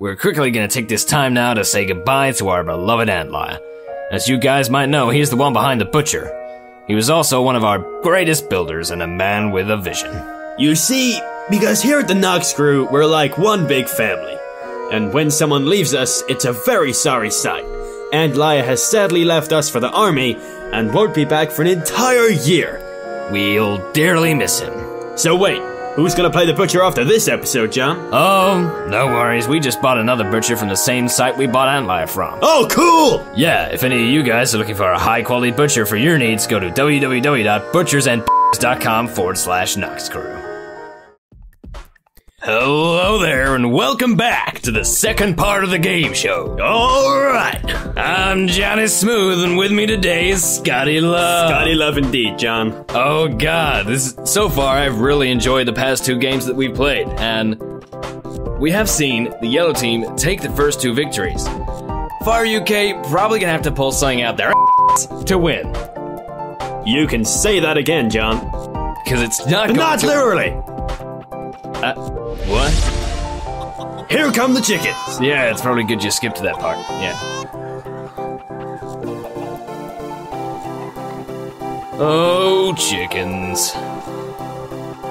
We're quickly going to take this time now to say goodbye to our beloved Antlia. As you guys might know, he's the one behind the butcher. He was also one of our greatest builders and a man with a vision. You see, because here at the Noxcrew, we're like one big family. And when someone leaves us, it's a very sorry sight. Antlia has sadly left us for the army and won't be back for an entire year. We'll dearly miss him. So wait, who's gonna play the butcher after this episode, John? Oh, no worries. We just bought another butcher from the same site we bought Antlia from. Oh, cool! Yeah, if any of you guys are looking for a high-quality butcher for your needs, go to www.butchersandb.com/Noxcrew. Hello there, and welcome back to the second part of the game show. Alright, I'm Johnny Smooth, and with me today is Scotty Love. Scotty Love indeed, John. Oh god, so far I've really enjoyed the past two games that we've played, and we have seen the yellow team take the first two victories. Fire UK probably gonna have to pull something out their ass to win. You can say that again, John. Because it's not going not to- Not literally! What? Here come the chickens! Yeah, it's probably good you skipped to that part, yeah. Oh, chickens.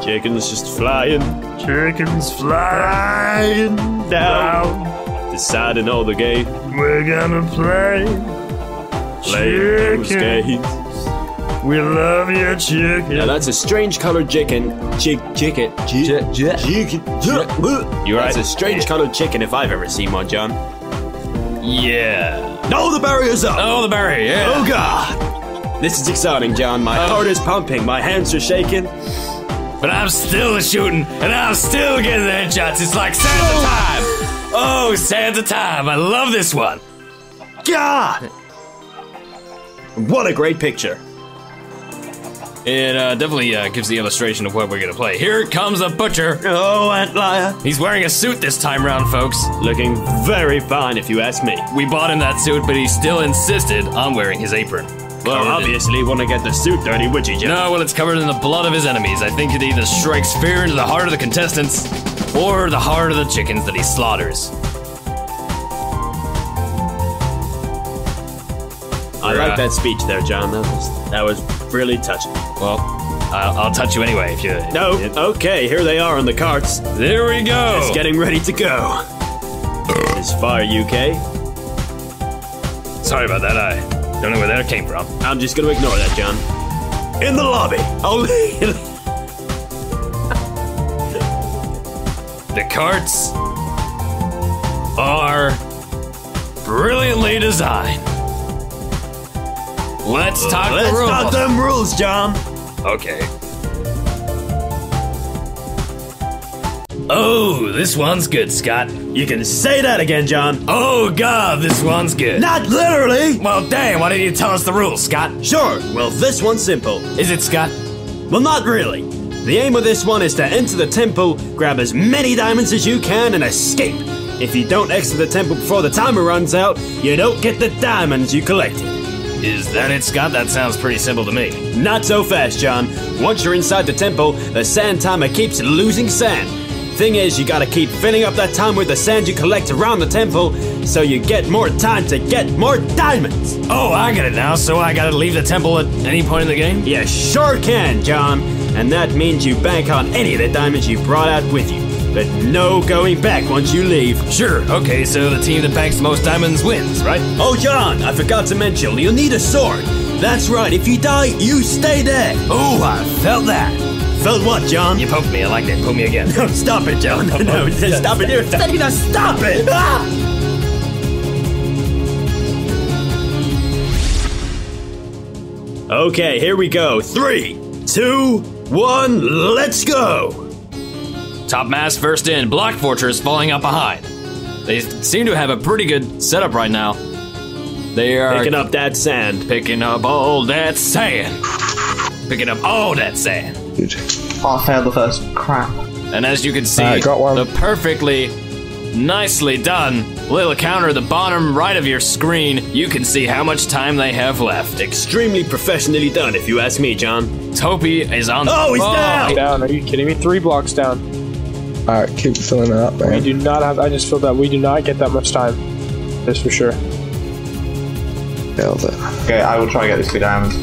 Chickens just flying. Chickens flying down. Deciding all the game. We're gonna play. Play games. We love your chicken. Now that's a strange colored chicken. You're right. That's a strange colored chicken if I've ever seen one, John. Yeah. No, the barrier's up. Oh, the barrier, yeah. Oh, God. This is exciting, John. My heart is pumping. My hands are shaking. But I'm still shooting, and I'm still getting the headshots. It's like Santa time. Oh, Santa time. I love this one. God. What a great picture. It definitely gives the illustration of what we're gonna play. Here comes the butcher! Oh, Antlia! He's wearing a suit this time round, folks. Looking very fine, if you ask me. We bought him that suit, but he still insisted on wearing his apron. Well, obviously, want to get the suit dirty, would you, Jeff? No, well, it's covered in the blood of his enemies. I think it either strikes fear into the heart of the contestants, or the heart of the chickens that he slaughters. I like that speech there, John. That was really touching. Well, I'll touch you anyway if you... No, okay, here they are on the carts. There we go. It's getting ready to go. It's Fire UK. Sorry about that, I don't know where that came from. I'm just gonna ignore that, John. In the lobby. Oh, the carts are brilliantly designed. Let's talk them rules, John. Okay. Oh, this one's good, Scott. You can say that again, John. Oh, God, this one's good. Not literally. Well, dang, why didn't you tell us the rules, Scott? Sure. Well, this one's simple. Is it, Scott? Well, not really. The aim of this one is to enter the temple, grab as many diamonds as you can, and escape. If you don't exit the temple before the timer runs out, you don't get the diamonds you collected. Is that it, Scott? That sounds pretty simple to me. Not so fast, John. Once you're inside the temple, the sand timer keeps losing sand. Thing is, you gotta keep filling up that time with the sand you collect around the temple, so you get more time to get more diamonds. Oh, I get it now, so I gotta leave the temple at any point in the game? You sure can, John. And that means you bank on any of the diamonds you brought out with you. But no going back once you leave. Sure, okay, so the team that banks the most diamonds wins, right? Oh, John, I forgot to mention, you'll need a sword. That's right, if you die, you stay there. Oh, I felt that. Felt what, John? You poked me, I like that. Poke me again. No, stop it, John. No, stop it. You're telling me to stop it. Ah! Okay, here we go. 3, 2, 1, let's go. Topmass first in, Block Fortress falling up behind. They seem to have a pretty good setup right now. They are picking up that sand. Picking up all that sand. Picking up all that sand. Dude, I failed the first crap. And as you can see, the perfectly, nicely done little counter at the bottom right of your screen, you can see how much time they have left. Extremely professionally done, if you ask me, John. Toby is on the... Oh, he's down! Are you kidding me? 3 blocks down. Alright, keep filling it up, man. We do not have, I just feel that we do not get that much time. That's for sure. Nailed it. Okay, I will try and get these 2 diamonds.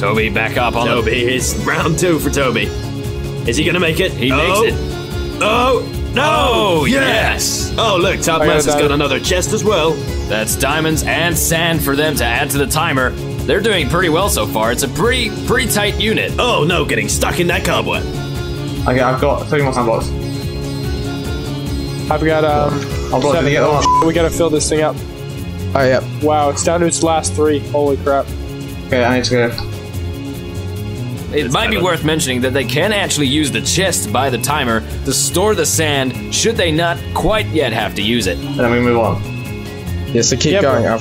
Toby, back up on Toby. It's round 2 for Toby. Is he gonna make it? He makes it. Oh! No! Oh, yes! Oh, look, Topmass has got another chest as well. That's diamonds and sand for them to add to the timer. They're doing pretty well so far. It's a pretty tight unit. Oh, no, getting stuck in that cobweb. Okay, I've got 3 more sandbox. I've got, we gotta fill this thing up. Oh, yeah. Wow, it's down to its last 3. Holy crap. Okay, I need to go. It might be worth mentioning that they can actually use the chest by the timer to store the sand, should they not quite yet have to use it. And then we move on. Yes, so keep going. Yeah,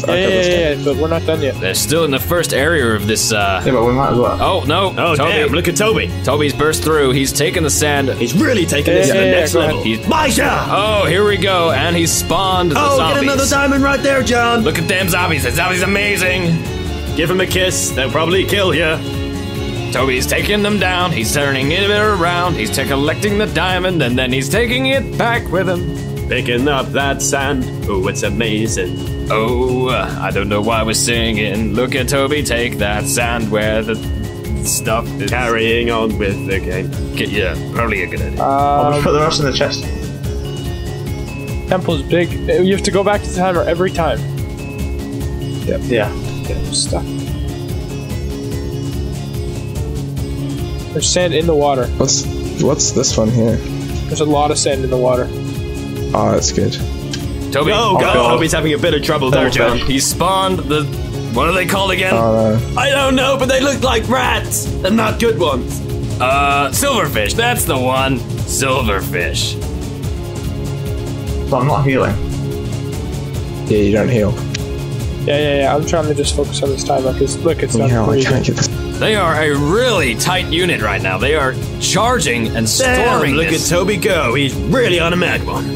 but we're not done yet. They're still in the first area of this, Yeah, but we might as well. Oh, no. Oh, Toby. Damn, look at Toby. Toby's burst through. He's taken the sand. He's really taken this to the next level. Oh, here we go. And he's spawned the zombies. Oh, get another diamond right there, John. Look at them zombies. The zombies amazing. Give him a kiss. They'll probably kill you. Toby's taking them down, he's turning it around, he's collecting the diamond, and then he's taking it back with him. Picking up that sand, oh, it's amazing. Oh, I don't know why we're singing. Look at Toby take that sand where the stuff is carrying on with the game. Yeah, probably a good idea. I'll just put the rest in the chest. Temple's big. You have to go back to the timer every time. Yep. Yeah. Yeah, I'm stuck. There's sand in the water. What's this one here? There's a lot of sand in the water. Oh, that's good. Toby, God. Toby's having a bit of trouble there, John. He spawned the... What are they called again? I don't know, but they look like rats. And not good ones. Silverfish. That's the one. Silverfish. But I'm not healing. Yeah, you don't heal. Yeah. I'm trying to just focus on this timer, because look, it's not breathing. They are a really tight unit right now. They are charging and storming. Look at Toby go. He's really on a mad one.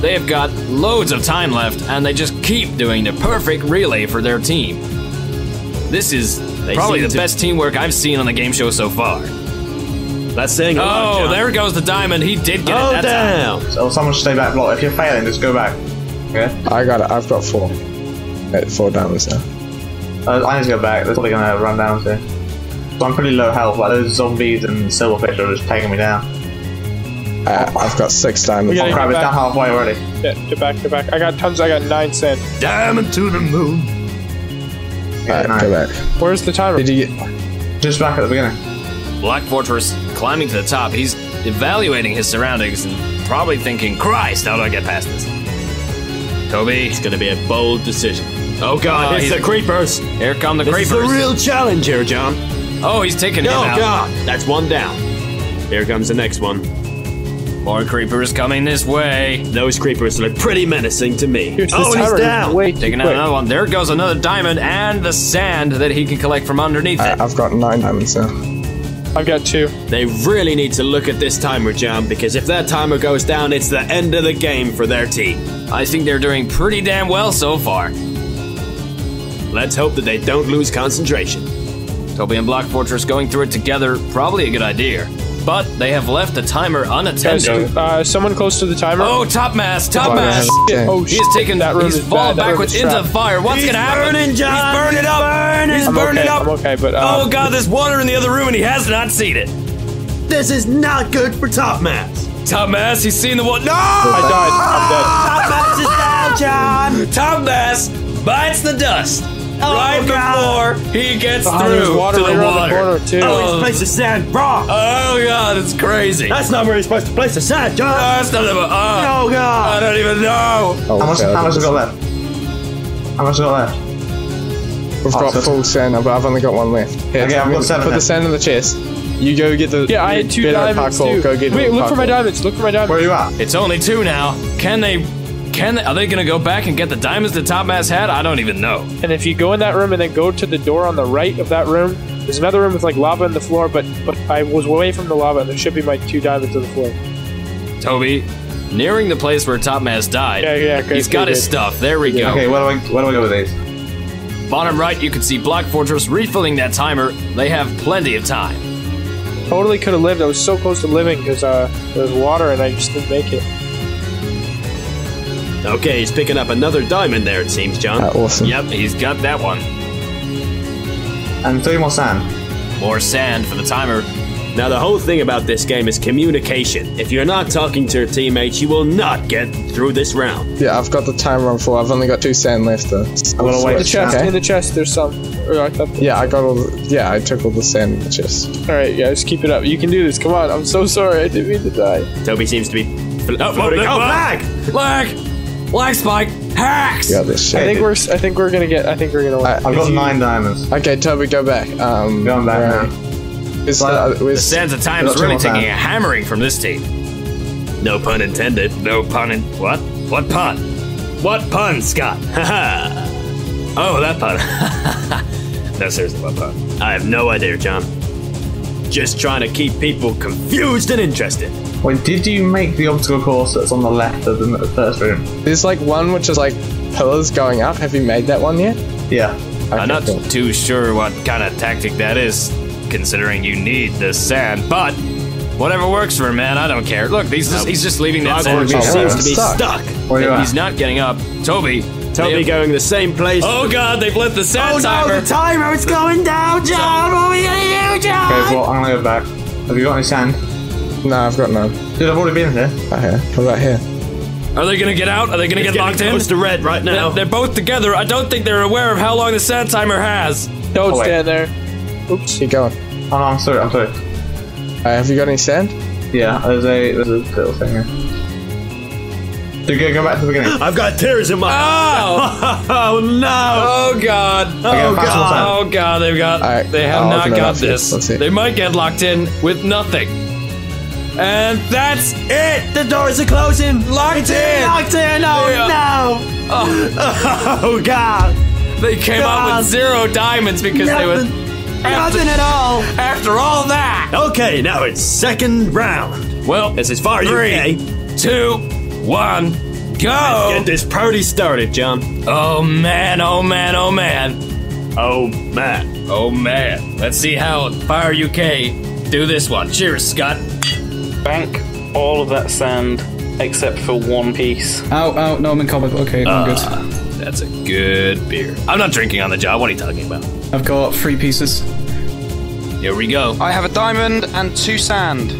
They have got loads of time left, and they just keep doing the perfect relay for their team. This is probably the best teamwork I've seen on the game show so far. That's saying a lot. Oh, there goes the diamond. He did get it. Damn. So someone should stay back. Block. If you're failing, just go back. Okay? I got it. I've got 4 diamonds now. I need to go back. They're probably gonna run down soon. So I'm pretty low health. Like those zombies and silverfish are just taking me down. I've got 6 diamonds. Oh crap! It's down halfway already. Yeah, get back, get back. I got tons. I got 9 sand. Diamond to the moon. Yeah, alright, go back. Where's the timer? Did you get... Just back at the beginning. Block Fortress climbing to the top. He's evaluating his surroundings and probably thinking, "Christ, how do I get past this?" Toby, it's gonna be a bold decision. Oh god, it's the creepers! Here come the creepers! This is a real challenge here, John! Oh, he's taking him out. Oh god! That's 1 down. Here comes the next one. More creepers coming this way. Those creepers look pretty menacing to me. Oh, he's down! Taking out another one. There goes another diamond and the sand that he can collect from underneath it. I've got 9 diamonds now. I've got 2. They really need to look at this timer, John, because if that timer goes down, it's the end of the game for their team. I think they're doing pretty damn well so far. Let's hope that they don't lose concentration. Toby and Block Fortress going through it together, probably a good idea. But they have left the timer unattended. Guys, someone close to the timer. Oh, Topmass! Oh, shit. He's taken that room. He's fallen backwards into the fire. What's going to happen? Burning, John. He's burning it up. He's burning up. I'm okay, but, oh, God, there's water in the other room, and he has not seen it. This is not good for Topmass. Topmass, he's seen the water. No! I died. I'm dead. Topmass is down, John. Topmass bites the dust. Oh, before he gets through water to the water. Oh, he's placed the sand wrong. Oh, God, it's crazy. That's not where he's supposed to place the sand, John. No, that's not oh, God. I don't even know. Oh, how much have we got left? How much have we got left? We've got full sand, but I've only got 1 left. Here, okay, I've got 7 put the sand in the chest. You go get the... Yeah, I had 2 diamonds, too. Go get look for my diamonds. Look for my diamonds. Where are you at? It's only 2 now. Are they gonna go back and get the diamonds the Topmass had? I don't even know. And if you go in that room and then go to the door on the right of that room, there's another room with like lava on the floor, but I was away from the lava and there should be my 2 diamonds on the floor. Toby, nearing the place where Topmass died, okay, he's got his stuff. There we go. Okay, where do I go with these? Bottom right, you can see Block Fortress refilling that timer. They have plenty of time. Totally could have lived. I was so close to living because there was water and I just didn't make it. Okay, he's picking up another diamond there, it seems, John. Awesome. Yep, he's got that one. And 3 more sand. More sand for the timer. Now, the whole thing about this game is communication. If you're not talking to your teammates, you will not get through this round. Yeah, I've got the timer on 4. I've only got 2 sand left, though. I'm gonna wait. The chest, okay. In the chest, there's some. Yeah, I got all the, yeah, I took all the sand in the chest. Alright, guys, keep it up. You can do this. Come on, I'm so sorry. I didn't mean to die. Toby seems to be... Oh, lag! Lag spike! Hacks! Yeah, this shit. I think we're gonna get... I think we're gonna win. I've got 9 diamonds. Okay, Toby, go back. Going back now. The sands of time is really taking a hammering from this team. No pun intended. No pun in... What? What pun? What pun, Scott? Haha. Oh, that pun. No, seriously, what pun? I have no idea, John. Just trying to keep people confused and interested. Wait, did you make the obstacle course that's on the left of the first room? There's like one which is like pillars going up. Have you made that one yet? Yeah. Okay, I'm not too sure what kind of tactic that is, considering you need the sand, but whatever works for him, man, I don't care. Look, he's just leaving that sand. He seems to be stuck. He's not getting up. Toby going the same place. Oh god, they've left the sand timer. Oh no, the timer is going down, John! What are we gonna do, John? Okay, well, I'm gonna go back. Have you got any sand? No, I've got none. Dude, I've already been there. Right here. Come right here. Are they gonna get out? Are they gonna get locked in? It's getting close to red right now. They're both together. I don't think they're aware of how long the sand timer has. Don't stand there. Oops, keep going. Oh no, I'm sorry. Have you got any sand? Yeah, there's a little thing here. Dude, go back to the beginning. I've got tears in my eyes. Oh! Oh no! Oh god! Oh god! Oh god! They've got. Right, they have not got this. They might get locked in with nothing. And that's it. The doors are closing. Locked in. Oh no! Oh god! They came out with 0 diamonds because they were. Nothing at all. After all that. Okay, now it's second round. Well, this is Fire UK. 3, 2, 1, go. Let's get this party started, John. Oh man, oh man, oh man. Oh man, oh man. Let's see how Fire UK do this one. Cheers, Scott. Bank all of that sand except for 1 piece. Oh, no, I'm in combat. Okay, I'm good. That's a good beer. I'm not drinking on the job. What are you talking about? I've got 3 pieces. Here we go. I have a diamond and 2 sand.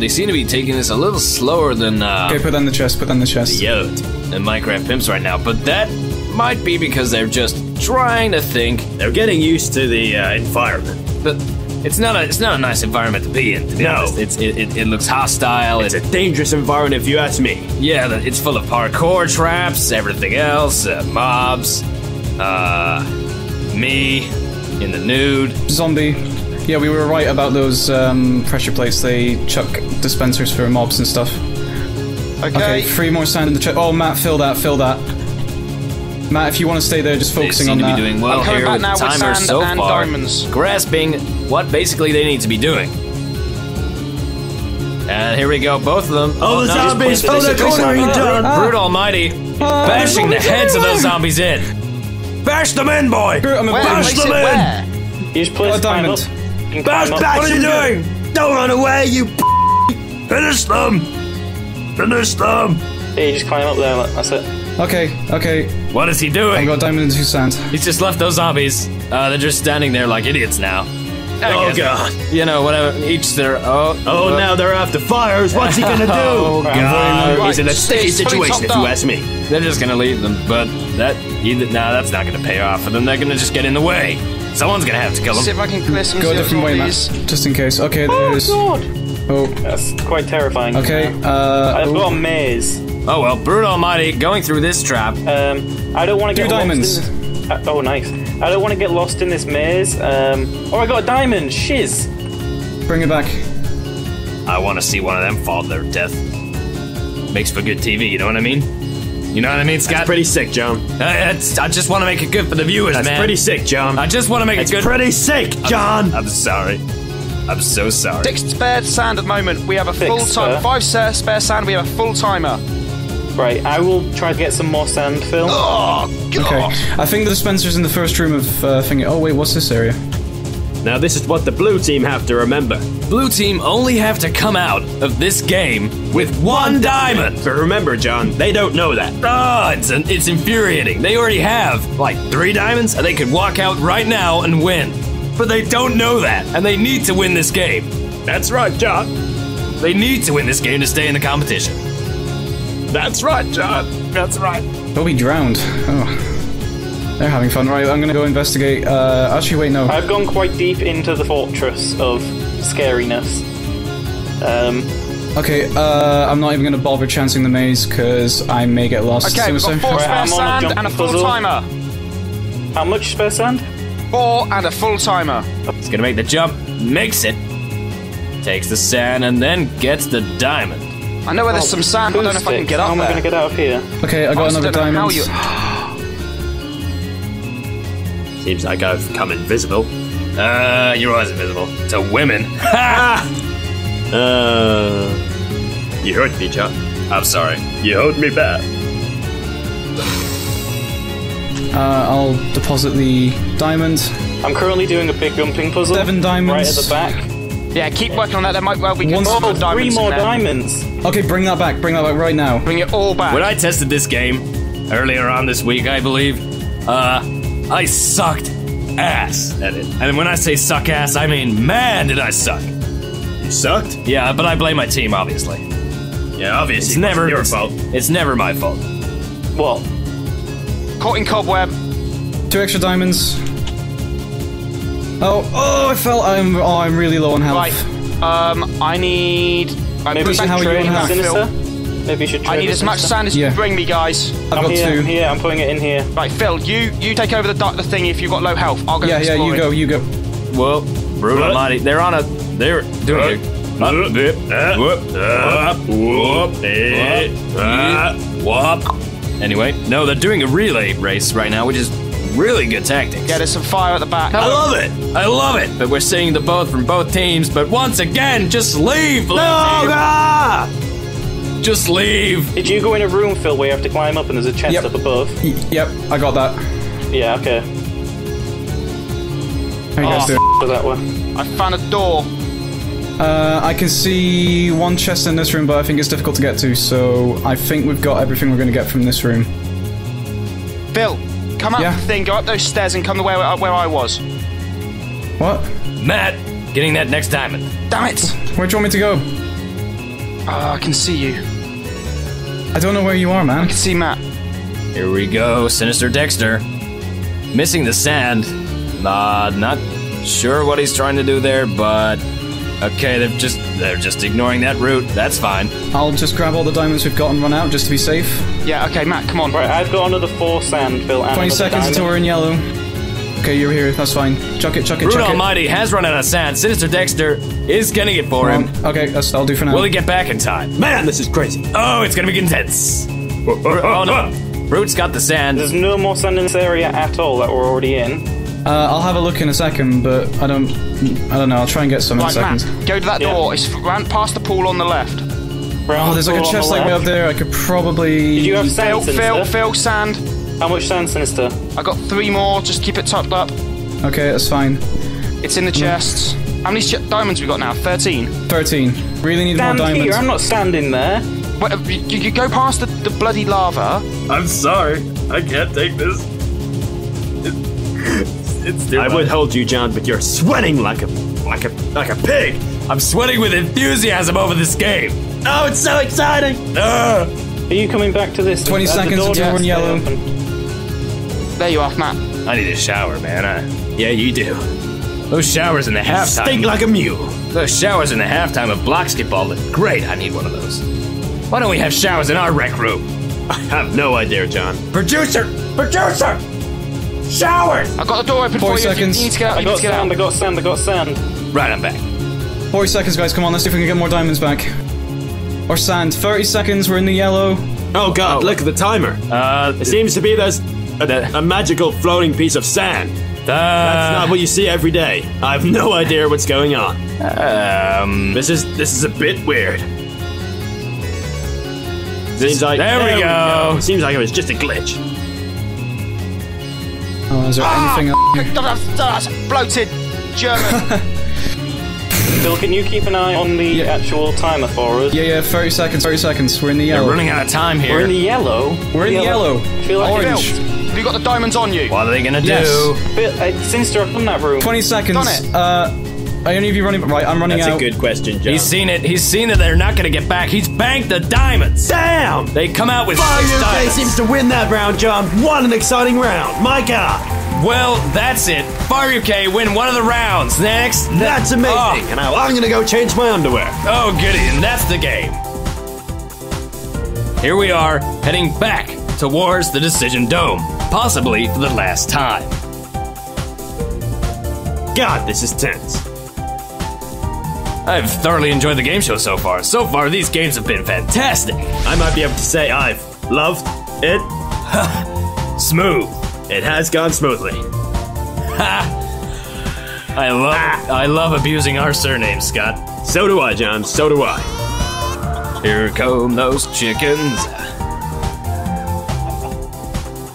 They seem to be taking this a little slower than... okay, put on the chest, put on the chest. Yo, and Minecraft Pimps right now. But that might be because they're just trying to think. They're getting used to the environment. But it's not a nice environment to be in, to be honest. It looks hostile. It's a dangerous environment, if you ask me. Yeah, it's full of parkour traps, everything else, mobs, me in the nude. Zombie. Yeah, we were right about those pressure plates. They chuck dispensers for mobs and stuff. Okay, 3 more sand in the chest. Oh, Matt, fill that. Matt, if you want to stay there, just focusing on that. They seem to be doing well here with the timer so far, grasping what basically they need to be doing. And here we go, both of them. Oh, the zombies! Oh, they're cornering you down! Brute Almighty, bashing the heads of those zombies in. Bash them in, boy! Bash them in! He's placed a diamond. Bash! What are you doing? Don't run away, you Finish them! Finish them! Yeah, you just climb up there, that's it. Okay. What is he doing? I got diamond and 2 sand. He's just left those zombies. They're just standing there like idiots now. Oh god. You know, whatever. Each their. Oh, now they're after fires. What's he gonna do? Oh god. He's in a sticky situation, if you ask me. They're just gonna leave them, but that's not gonna pay off for them. They're gonna just get in the way. Someone's gonna have to kill them. See if I can clear some zombies. Go a different way, Matt. Just in case. Okay, there it is. God. Oh, that's quite terrifying. Okay, I've got a maze. Oh well, Brute Almighty going through this trap. I don't want to get lost in this... oh, nice. I don't want to get lost in this maze. Oh, I got a diamond. Shiz. Bring it back. I want to see one of them fall to their death. Makes for good TV, you know what I mean? You know what I mean, Scott? That's pretty sick, John. I just want to make it good for the viewers, man. That's pretty sick, John. I just want to make it good. It's pretty sick, John. I'm sorry. I'm so sorry. 6 spare sand at the moment. We have a full timer. 5 spare sand. We have a full timer. Right, I will try to get some more sand, Phil. Oh, God. Okay. I think the dispenser's in the first room of thingy. Oh wait, what's this area? Now this is what the blue team have to remember. Blue team only have to come out of this game with one diamond. But remember, John, they don't know that. Ah, it's infuriating. They already have, like, 3 diamonds, and they could walk out right now and win. But they don't know that, and they need to win this game. That's right, John. They need to win this game to stay in the competition. That's right, John. That's right. Toby drowned. Oh. They're having fun. Right, I'm gonna go investigate. Actually, wait, no. I've gone quite deep into the fortress of scariness. Okay, I'm not even gonna bother chancing the maze, because I may get lost. Okay, we've got 4 spare sand and a full timer. How much spare sand? 4 and a full timer. It's gonna make the jump, makes it, takes the sand, and then gets the diamond. I know where there's some sand, but I don't know if I can get up there. How am I gonna get out of here? Okay, I got another diamond. Seems like I've come invisible. You was invisible. To women. Ha! You hurt me, John. I'm sorry. You hurt me bad. I'll deposit the diamond. I'm currently doing a big jumping puzzle. 7 diamonds. Right at the back. Yeah, keep working on that. There might well be more diamonds. 3 more diamonds. Okay, bring that back. Bring that back right now. Bring it all back. When I tested this game earlier on this week, I believe, I sucked ass at it. And when I say suck ass, I mean, man, did I suck. You sucked? Yeah, but I blame my team, obviously. Yeah, obviously. It's never your fault. It's never my fault. Well, caught in cobweb. 2 extra diamonds. Oh, I fell. I'm really low on health. Right. I need... Maybe how are you on health? Maybe you should try. I need as much sand as you bring me, guys. I've got 2. Yeah, I'm putting it in here. Right, Phil, you take over the thing if you've got low health. I'll go. Yeah, you go. Well, Brute Almighty, they're on a. They're doing it. Anyway, no, they're doing a relay race right now, which is really good tactics. Yeah, there's some fire at the back. I love it. I love it. But we're seeing the both from both teams. But once again, just leave. No. Just leave! Did you go in a room, Phil, where you have to climb up and there's a chest up above? Yep, I got that. Yeah, okay. How you guys doing? For that one. I found a door. I can see 1 chest in this room, but I think it's difficult to get to, so I think we've got everything we're going to get from this room. Phil, come up the thing, go up those stairs and come the way where I was. What? Matt, getting that next diamond. Damn it! Where do you want me to go? I can see you. I don't know where you are, man. I can see Matt. Here we go, Sinister Dexter. Missing the sand. Not sure what he's trying to do there, but... Okay, they're just ignoring that route. That's fine. I'll just grab all the diamonds we've got and run out, just to be safe. Yeah, okay, Matt, come on. Right, I've got another 4 sand, Phil. 20 seconds until we're in yellow. Okay, you're here. That's fine. Chuck it. Brute Almighty has run out of sand. Sinister Dexter is getting it for him. Okay, that's all I'll do for now. Will he get back in time? Man, this is crazy. Oh, it's gonna be intense. Oh no, Brute's got the sand. There's no more sand in this area at all that we're already in. I'll have a look in a second, but I don't know. I'll try and get some in a second. Matt, go to that door. It's past the pool on the left. Oh, there's like a chest like way up there. I could probably. Did you have sand? Phil, sand. How much sand, Sinister? I got 3 more, just keep it topped up. Okay, that's fine. It's in the chest. How many diamonds we got now? 13? 13. Really need more diamonds. Here, I'm not standing there. Wait, you go past the bloody lava. I'm sorry, I can't take this. It's I would hold you, John, but you're sweating like a pig. I'm sweating with enthusiasm over this game. Oh, it's so exciting. Are you coming back to this? 20 seconds until we're yellow. There you are, Matt. I need a shower, man. Yeah, you do. Those showers in the halftime stink like a mule. Those showers in the halftime of Blocksketball look great. I need one of those. Why don't we have showers in our rec room? I have no idea, John. Producer, showers. I got the door open for you. 4 seconds. You need to get out. I got sand. Right, I'm back. 40 seconds, guys. Come on, let's see if we can get more diamonds back. Or sand. 30 seconds. We're in the yellow. Oh God! Look at the timer. It seems to be there's a magical floating piece of sand. That's not what you see every day. I have no idea what's going on. This is a bit weird. There we go. Seems like it was just a glitch. Oh, is there anything else? That's bloated. German. Bill, can you keep an eye on the actual timer for us? Yeah, 30 seconds, 30 seconds. We're in the yellow. We're running out of time here. We're in the yellow? We're in the yellow. Feel like orange. Have you got the diamonds on you? What are they going to do? Bill, Sinister, I've done that room. 20 seconds. Done it. Are any of you running? Right, I'm running out. That's a good question, John. He's seen it. He's seen that they're not going to get back. He's banked the diamonds. Damn! They come out with 6 diamonds. Fire UK seems to win that round, John. What an exciting round. My God. Well, that's it. Fire UK win one of the rounds. Next. That's amazing. Oh. And now I'm going to go change my underwear. Oh, goody. And that's the game. Here we are, heading back towards the Decision Dome. Possibly for the last time. God, this is tense. I've thoroughly enjoyed the game show so far. So far, these games have been fantastic. I might be able to say I've loved it. Smooth. It has gone smoothly. Ha! I love abusing our surnames, Scott. So do I, John. So do I. Here come those chickens.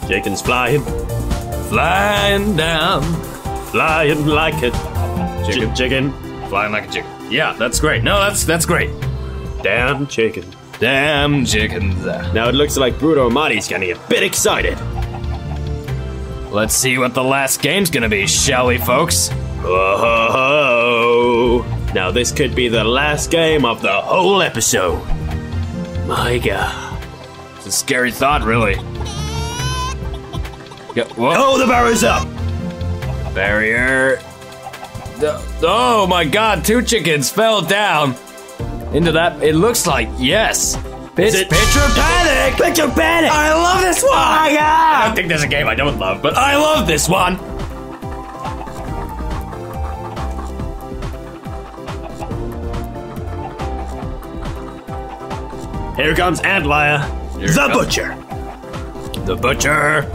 Chickens flying. Flying down. Flying like a chicken. Flying like a chicken. Yeah, that's great. No, that's great. Damn chicken. Damn chickens. Now it looks like Brute Almighty's gonna get a bit excited. Let's see what the last game's gonna be, shall we, folks? Oh! Now this could be the last game of the whole episode. My God. It's a scary thought, really. Yeah, oh, the barrier's up! Barrier... Oh my God, 2 chickens fell down into that. It looks like, yes. It's Picture Panic! Picture Panic! I love this one! Oh my God! I don't think there's a game I don't love, but I love this one! Here comes Antlia, the Butcher! The Butcher,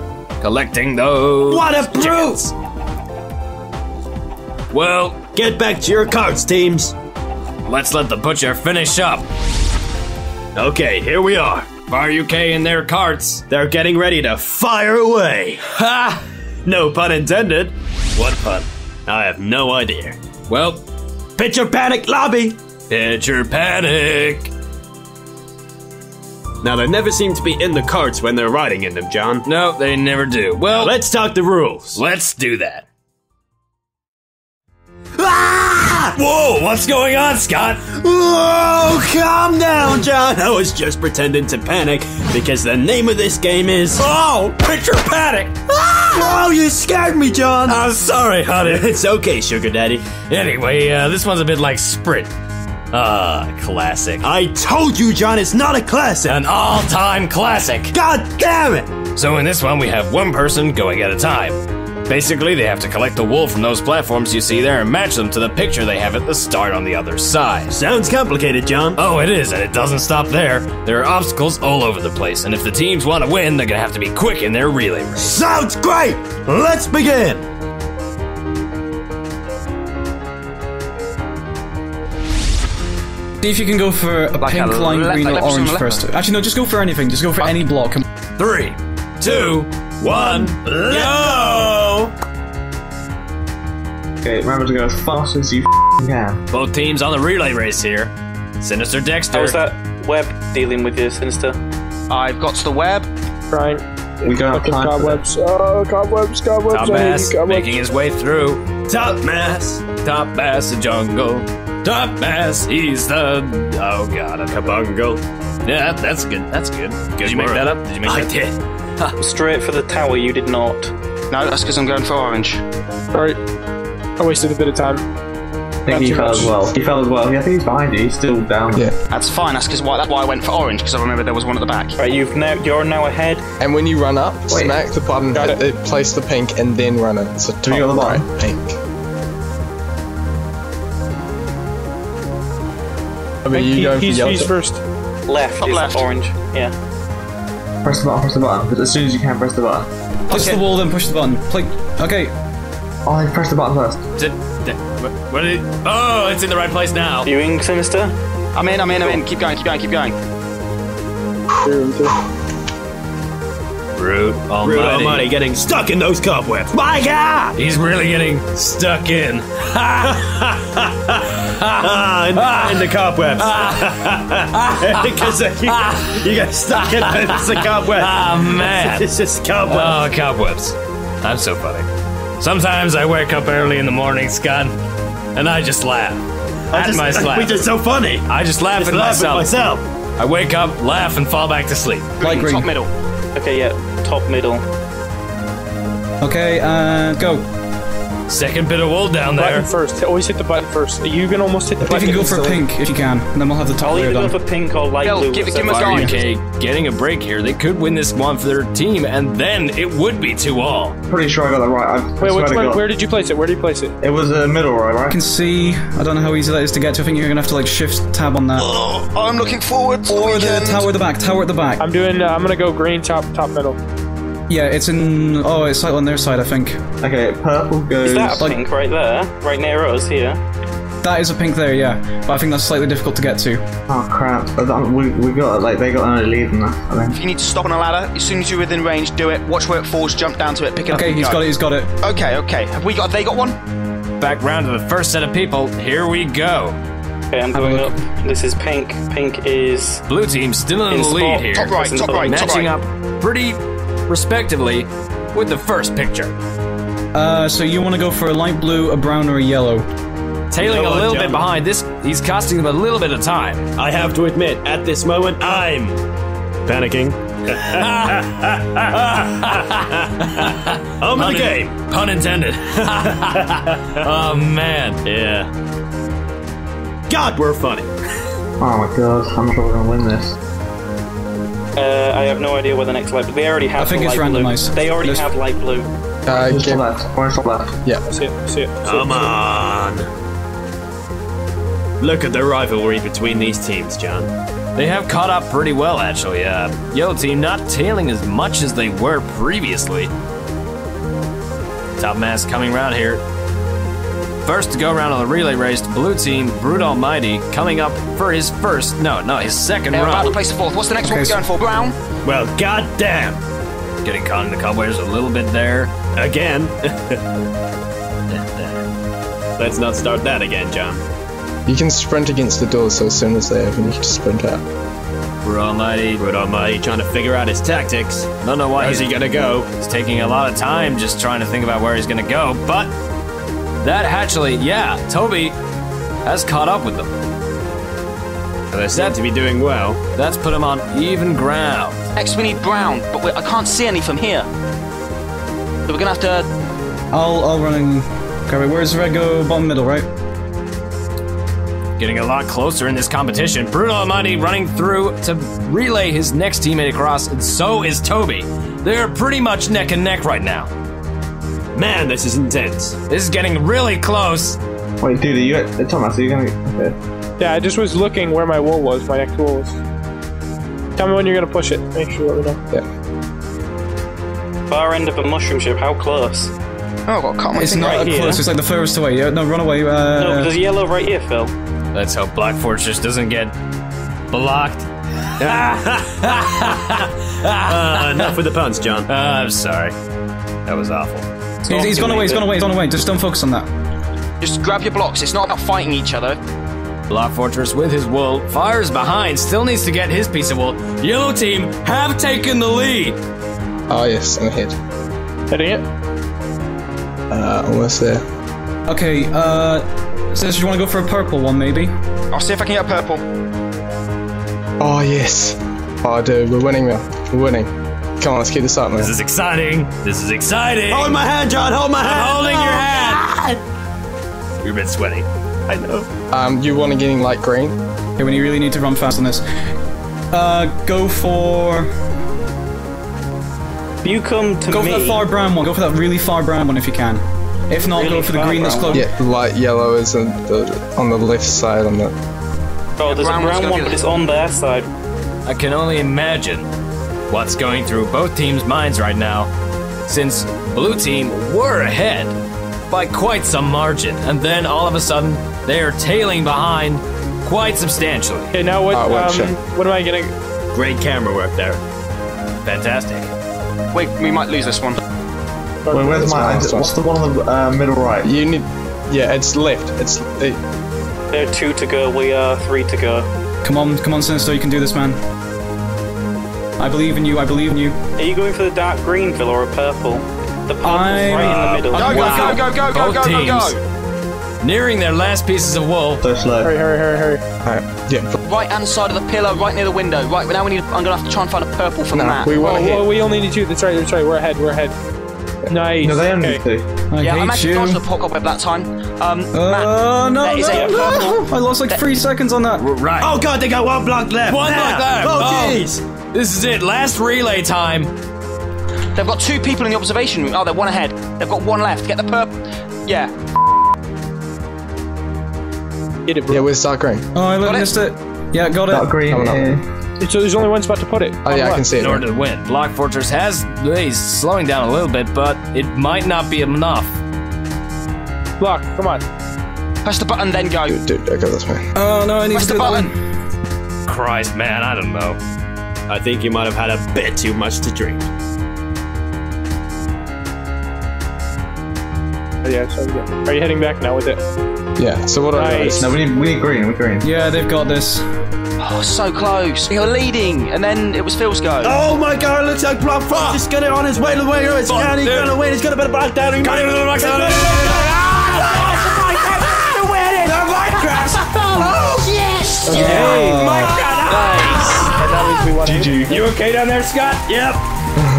collecting those. What a brute! Well, get back to your carts, teams. Let's let the Butcher finish up. Okay, here we are. Fire UK in their carts. They're getting ready to fire away. Ha! No pun intended. What pun? I have no idea. Well, Picture Panic lobby. Picture Panic. Now, they never seem to be in the carts when they're riding in them, John. No, they never do. Well, now let's talk the rules. Let's do that. Ah! Whoa, what's going on, Scott? Whoa, calm down, John. I was just pretending to panic because the name of this game is... Oh, Picture Panic! Ah! Oh, you scared me, John. I'm sorry, honey. It's okay, sugar daddy. Anyway, this one's a bit like Sprint. Classic. I told you, John, it's not a classic. An all-time classic. God damn it! So in this one, we have one person going at a time. Basically, they have to collect the wool from those platforms you see there and match them to the picture they have at the start on the other side. Sounds complicated, John. Oh, it is, and it doesn't stop there. There are obstacles all over the place, and if the teams want to win, they're gonna have to be quick in their relay race. Sounds great! Let's begin! See if you can go for a like pink, lime, green, or orange first. Actually, no, just go for anything. Just go for any block. 3, 2, 1, go! Okay, remember to go as fast as you can. Both teams on the relay race here. Sinister Dexter. How's that web dealing with you, Sinister? I've got to the web. Right. We got to cobwebs. Oh, cobwebs, cobwebs. Topmass making his way through. Topmass. Topmass the jungle. Topmass, he's the... Oh, God, a kabungle. Yeah, that's good. That's good. Did you make that up? Did you make that up? I did. Straight for the tower, you did not. No, that's because I'm going for orange. Sorry. I wasted a bit of time. I think he fell as well. He fell as well. Yeah, I think he's behind you. He's still down. Yeah. That's fine. That's why I went for orange, because I remember there was one at the back. Right, you're now ahead. And when you run up, smack the button, place the pink, and then run it. So top right, pink. I mean, he's first. Left. Left. Orange. Yeah. Press the button, press the button. But as soon as you can, press the button. Push the wall, then push the button. Click. Okay. Oh, press the button first. Oh, it's in the right place now. You in, Sinister? I'm in. Keep going, keep going, keep going. Brute Almighty getting stuck in those cobwebs. My God! He's really getting stuck in. In the cobwebs. Because you got stuck in the cobwebs. Oh, man. It's just cobwebs. Oh, cobwebs. I'm so funny. Sometimes I wake up early in the morning, Scott, and I just laugh. We're just so funny. I just laugh at myself. I wake up, laugh, and fall back to sleep. Light green. Top middle. Okay, yeah. Top middle. Okay, go. Second bit of wool down there. Button first. Always hit the button first. You can almost hit the button. If you go for pink, if you can, and then we'll have the top layer done. I'll either go for pink or light blue. Give us going. Okay, getting a break here. They could win this one for their team, and then it would be 2-all. Pretty sure I got that right. Wait, which one? Where did you place it? Where did you place it? It was middle, right? I can see. I don't know how easy that is to get to. I think you're gonna have to like shift tab on that. Oh, I'm looking forward. Tower at the back. Tower at the back. I'm doing. I'm gonna go green top middle. Yeah, it's in. Oh, it's like on their side, I think. Okay, purple goes. Is that a pink right there? Right near us here? That is a pink there, yeah. But I think that's slightly difficult to get to. Oh, crap. We got, like, they got an lead in that, I think. If you need to stop on a ladder, as soon as you're within range, do it. Watch where it falls, jump down to it, pick it up. Okay, he's got it, he's got it. Okay, okay. Have they got one? Back round to the first set of people. Here we go. Okay, I'm going up. This is pink. Pink is. Blue team still in the lead here. Top right, top right, top right. Matching up pretty. Respectively, with the first picture. So you want to go for a light blue, a brown, or a yellow? Tailing a little bit behind this, he's costing them a little bit of time. I have to admit, at this moment, I'm panicking. I'm in the game. Pun intended. Oh, man. Yeah. God, we're funny. Oh, my God. I'm not sure we're going to win this. I have no idea where the next light blue. They already have. I think it's randomized. They already have light blue. Orange to left. Orange to left. Yeah. See it. Come on. Look at the rivalry between these teams, John. They have caught up pretty well, actually. Yellow team not tailing as much as they were previously. Topmass coming round here. First to go around on the relay race, blue team, Brute Almighty, coming up for his first, his second round. About to place the fourth. What's the next one we're going for? Brown? Well, goddamn! Getting caught in the cobwebs a little bit there. Again. Let's not start that again, John. You can sprint against the door, so as soon as they open, you can sprint out. Brute Almighty trying to figure out his tactics. Don't know why he's gonna go. He's taking a lot of time just trying to think about where he's gonna go, but. That actually, Toby has caught up with them. They seem to be doing well. That's put him on even ground. Next, we need brown, but I can't see any from here. So we're gonna have to. I'll run in. Okay, where's red go? Bottom middle, right? Getting a lot closer in this competition. Brute Almighty running through to relay his next teammate across, and so is Toby. They're pretty much neck and neck right now. Man, this is intense. This is getting really close. Wait, dude, Thomas, are you gonna okay. Yeah, I just was looking where my wool was, my next wool was. Tell me when you're gonna push it. Make sure we know. Yeah. Far end of a mushroom ship, how close? Oh, God, come on. It's not right close, it's like the furthest away. No, run away. No, there's yellow right here, Phil. Let's hope Block Fortress doesn't get blocked. Enough with the puns, John. I'm sorry. That was awful. He's gone away, he's gone away. Just don't focus on that. Just grab your blocks, it's not about fighting each other. Block Fortress with his wool, fires behind, still needs to get his piece of wool. Yellow team have taken the lead. Oh yes, I'm ahead. Heading it? Almost there. Okay, Since you want to go for a purple one maybe? I'll see if I can get a purple. Oh yes. Oh dude, we're winning now, we're winning. Come on, let's keep this up, man. This is exciting. This is exciting. Hold my hand, John. Hold my hand. I'm holding your hand. God. You're a bit sweaty. I know. You want to get in light green? Okay, when you really need to run fast on this. Go for. You come to me. Go for that far brown one. Go for that really far brown one if you can. If not, really go for the green that's close. Yeah, light yellow is on the left side on that. Oh, there's a brown one, but it's on their side. I can only imagine. What's going through both teams' minds right now, since blue team were ahead by quite some margin, and then all of a sudden they are tailing behind quite substantially. Okay, now what am I gonna... Great camera work there. Fantastic. Wait, we might lose this one. Wait, where's my... What's the one on the middle right? You need... Yeah, it's left. It's... There are two to go, we are three to go. Come on, come on, Sinister, you can do this, man. I believe in you, I believe in you. Are you going for the dark green, Phil, or a purple? The purple's right in the middle. Go, go, go, go, go, go, go, go, go, go! Nearing their last pieces of wool. So slow. Hurry, hurry, hurry, hurry. Alright, yeah. Right-hand side of the pillar, right near the window. Right, now we need... I'm gonna have to try and find a purple for the map. We want to hit. We only need two. That's right, that's right. We're ahead, we're ahead. Nice. No, they only need two. Yeah, I managed to dodge the pocket web that time. Matt, no, no, no. I lost like 3 seconds on that. Right. Oh god, they got one block left. One block left. Oh jeez. Oh, this is it. Last relay time. They've got two people in the observation room. Oh, they're one ahead. They've got one left. Get the purple. Yeah. Get it, bro. Yeah, we're stuck green. Oh, I missed it. Yeah, got it. Dark green. So there's only one spot to put it. Oh yeah, I can see it. In order to win, Block Fortress he's slowing down a little bit, but it might not be enough. Block, come on. Press the button, then go. Dude, I go this way. Oh no, I need to press the button. Christ, man, I don't know. I think you might have had a bit too much to drink. Yeah, so good. Are you heading back now with it? Yeah. So what are we? No, we need green. We're green. Yeah, they've got this. Oh, so close. We were leading, and then it was Phil's go. Oh my god, it looks like Block Fortress is gonna on his way to the way here. It's gonna win. He's gonna be blocked down. He's gonna be blocked down. They're winning. They're Minecraft. Oh yes. Yay, Minecraft. Nice. GG. You okay down there, Scott? Yep.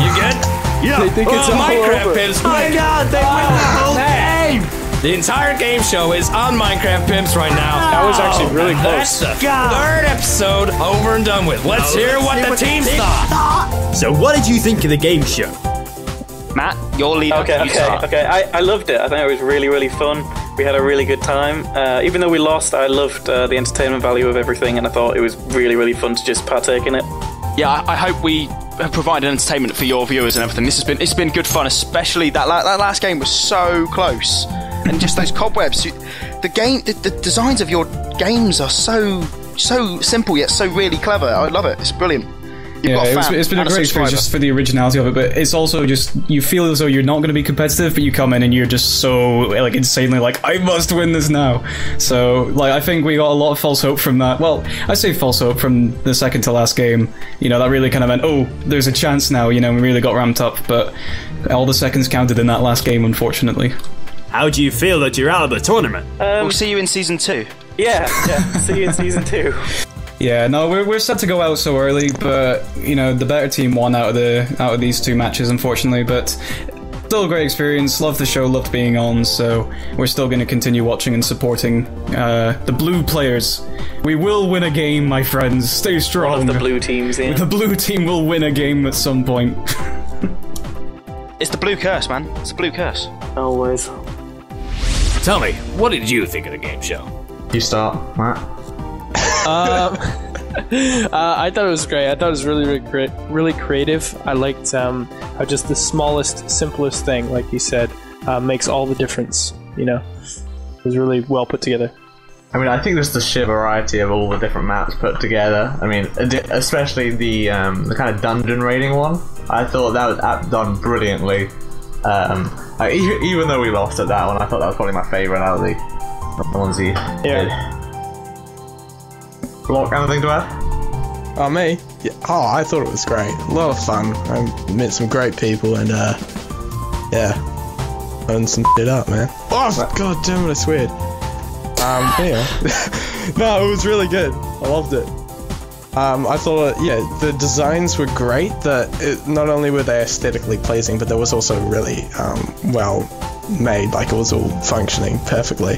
You good? Yeah. They think it's a Minecraft Pimps. My god, they win the whole game. The entire game show is on Minecraft Pimps right now. That was actually really close. That's the third episode over and done with. Let's hear what the team thought. So what did you think of the game show? Matt, your leader. Okay. I loved it. I think it was really, really fun. We had a really good time. Even though we lost, I loved the entertainment value of everything, and I thought it was really, really fun to just partake in it. Yeah, I hope we have provided entertainment for your viewers and everything. It's been good fun, especially that last game was so close. And just those cobwebs. The designs of your games are so simple yet so really clever. I love it. It's brilliant. It's been a great experience just for the originality of it, but it's also just you feel as though you're not going to be competitive, but you come in and you're just so like insanely like I must win this now. So like I think we got a lot of false hope from that. Well, I say false hope from the second to last game. You know that really kind of went oh there's a chance now. You know we really got ramped up, but all the seconds counted in that last game unfortunately. How do you feel that you're out of the tournament? We'll see you in season 2. Yeah, see you in season 2. Yeah, no, we're set to go out so early, but you know the better team won out of these two matches, unfortunately. But still a great experience. Loved the show, loved being on. So we're still going to continue watching and supporting the blue players. We will win a game, my friends. Stay strong. One of the blue teams. Yeah. The blue team will win a game at some point. It's the blue curse, man. It's the blue curse. Always. Tell me, what did you think of the game show? You start, Matt. I thought it was great. I thought it was really, really, really creative. I liked how just the smallest, simplest thing, like you said, makes all the difference. You know, it was really well put together. I mean, I think there's the sheer variety of all the different maps put together. I mean, especially the kind of dungeon raiding one. I thought that was done brilliantly. Even though we lost at that one, I thought that was probably my favourite out of the ones he did. Block, anything to add? Oh, me? Yeah. Oh, I thought it was great. A lot of fun. I met some great people and, yeah. Owned some shit up, man. Oh, god damn it, I swear. Yeah. No, it was really good. I loved it. I thought, yeah, the designs were great, not only were they aesthetically pleasing, but they was also really well made, like it was all functioning perfectly.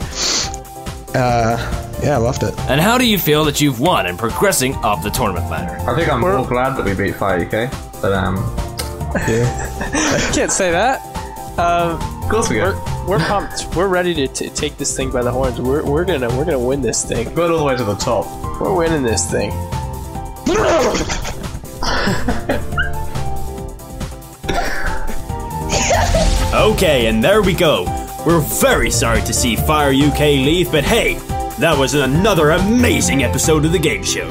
Yeah, I loved it. And how do you feel that you've won and progressing up the tournament ladder? I think I'm more glad that we beat Fire UK, but yeah. Can't say that. Of course we are. We're pumped. We're ready to take this thing by the horns. We're gonna win this thing. Go all the way to the top. We're winning this thing. Okay, and there we go. We're very sorry to see Fire UK leave, but hey, that was another amazing episode of the game show.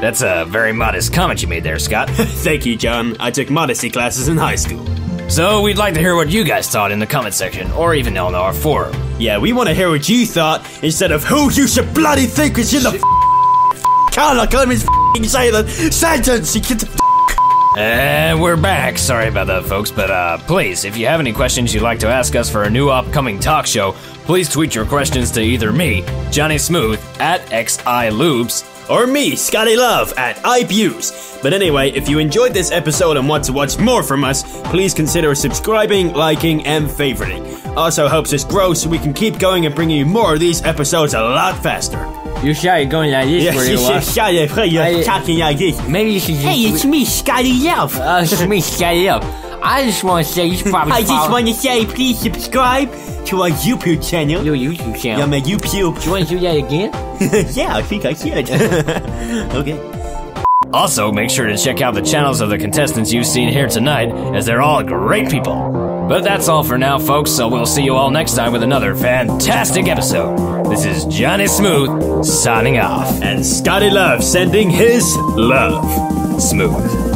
That's a very modest comment you made there, Scott. Thank you, John. I took modesty classes in high school. So we'd like to hear what you guys thought in the comment section, or even on our forum. Yeah, we want to hear what you thought instead of who you should bloody think is in the Carla Clemens say the sentence. You get the and we're back. Sorry about that, folks, but please, if you have any questions you'd like to ask us for a new upcoming talk show, please tweet your questions to either me, Johnny Smooth, at xilubes, or me, Scotty Love, at IPUs. But anyway, if you enjoyed this episode and want to watch more from us, please consider subscribing, liking, and favoriting. Also helps us grow so we can keep going and bring you more of these episodes a lot faster. You started going like this for a while. Talking like this. Maybe you should just... Hey, it's me, Scotty Love. It's me, Scotty Love. I just want to say you probably please subscribe to our YouTube channel. Your YouTube channel. Yeah, my YouTube. Do you want to do that again? Yeah, I think I should. Okay. Also, make sure to check out the channels of the contestants you've seen here tonight, as they're all great people. But that's all for now, folks, so we'll see you all next time with another fantastic episode. This is Johnny Smooth signing off. And Scotty Love sending his love. Smooth.